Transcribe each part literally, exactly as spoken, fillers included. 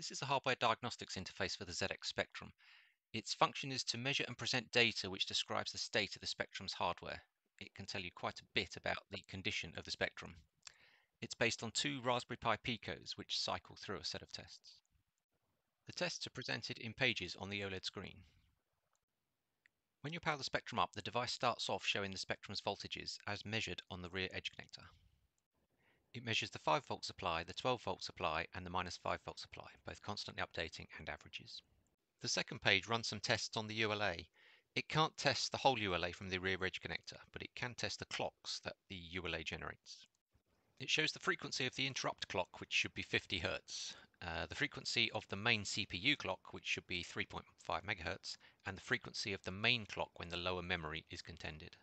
This is the hardware diagnostics interface for the Z X Spectrum. Its function is to measure and present data which describes the state of the Spectrum's hardware. It can tell you quite a bit about the condition of the Spectrum. It's based on two Raspberry Pi Picos which cycle through a set of tests. The tests are presented in pages on the OLED screen. When you power the Spectrum up, the device starts off showing the Spectrum's voltages as measured on the rear edge connector. It measures the five volt supply, the twelve volt supply and the minus five volt supply, both constantly updating and averages. The second page runs some tests on the U L A. It can't test the whole U L A from the rear edge connector, but it can test the clocks that the U L A generates. It shows the frequency of the interrupt clock, which should be fifty hertz, uh, the frequency of the main C P U clock, which should be three point five megahertz, and the frequency of the main clock when the lower memory is contended.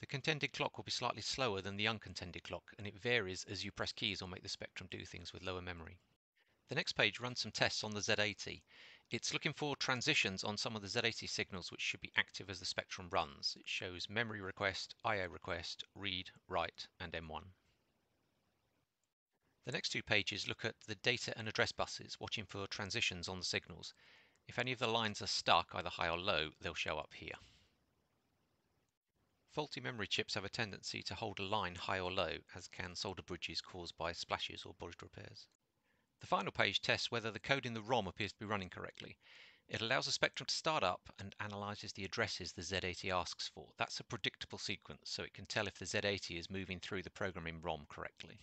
The contended clock will be slightly slower than the uncontended clock, and it varies as you press keys or make the Spectrum do things with lower memory. The next page runs some tests on the Z eighty. It's looking for transitions on some of the Z eighty signals which should be active as the Spectrum runs. It shows memory request, I O request, read, write, and M one. The next two pages look at the data and address buses, watching for transitions on the signals. If any of the lines are stuck, either high or low, they'll show up here. Faulty memory chips have a tendency to hold a line high or low, as can solder bridges caused by splashes or bridge repairs. The final page tests whether the code in the ROM appears to be running correctly. It allows the Spectrum to start up and analyses the addresses the Z eighty asks for. That's a predictable sequence, so it can tell if the Z eighty is moving through the program in ROM correctly.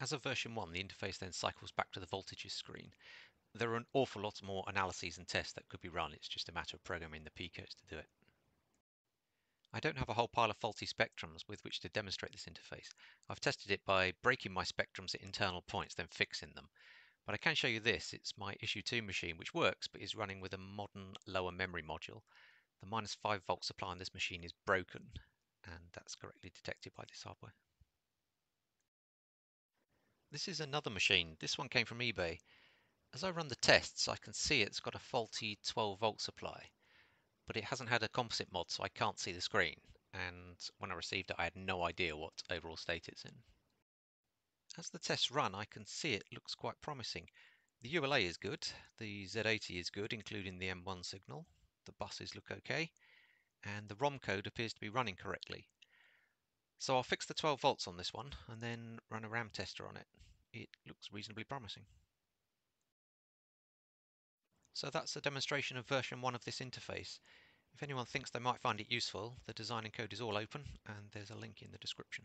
As of version one, the interface then cycles back to the voltages screen. There are an awful lot more analyses and tests that could be run. It's just a matter of programming the Picos to do it. I don't have a whole pile of faulty Spectrums with which to demonstrate this interface. I've tested it by breaking my Spectrums at internal points, then fixing them. But I can show you this. It's my issue two machine, which works, but is running with a modern lower memory module. The minus five volt supply on this machine is broken, and that's correctly detected by this hardware. This is another machine. This one came from eBay. As I run the tests, I can see it's got a faulty twelve volt supply, but it hasn't had a composite mod, so I can't see the screen, and when I received it I had no idea what overall state it's in. As the tests run, I can see it looks quite promising. The U L A is good, the Z eighty is good, including the M one signal, the buses look okay, and the ROM code appears to be running correctly. So I'll fix the twelve volts on this one, and then run a RAM tester on it. It looks reasonably promising. So that's a demonstration of version one of this interface. If anyone thinks they might find it useful, the design and code is all open, and there's a link in the description.